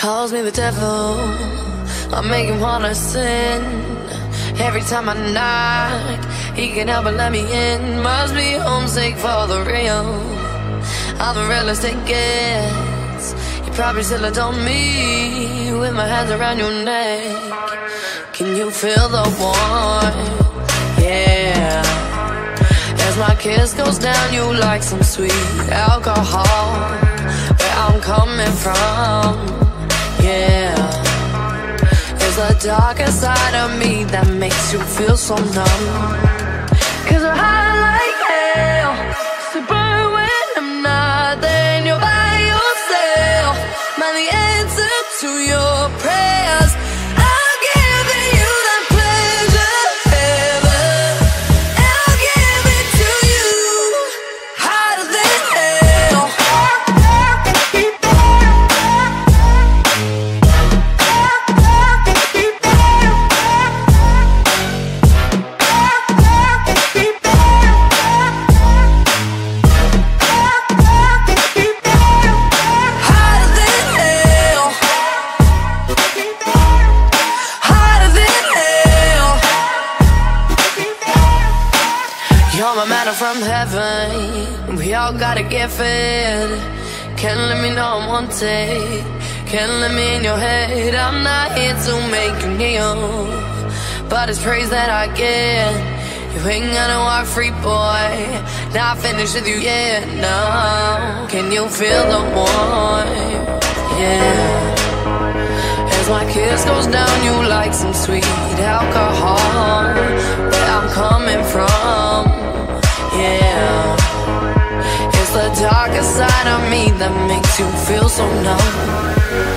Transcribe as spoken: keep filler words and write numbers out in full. calls me the devil. I make him wanna sin. Every time I knock, he can't help but let me in. Must be homesick for the real. I'm the realest it gets. You probably still adore me with my hands around your neck. Can you feel the warmth? Yeah. As my kiss goes down, you like some sweet alcohol. Where I'm coming from, yeah. It's the darker side of me that makes you feel so numb. Cause I'm hot like hell, so burn when I'm not there. And you're by yourself, man, the answer to your prayers. From heaven, we all gotta get fed. Can't let me know I'm wanted. Can't let me in your head. I'm not here to make you kneel, but it's praise that I get. You ain't gonna walk free, boy. Not finished with you yet, no. Can you feel the warmth? Yeah. As my kiss goes down, you like some sweet alcohol. Where I'm coming from. Yeah, it's the darker side of me that makes you feel so numb.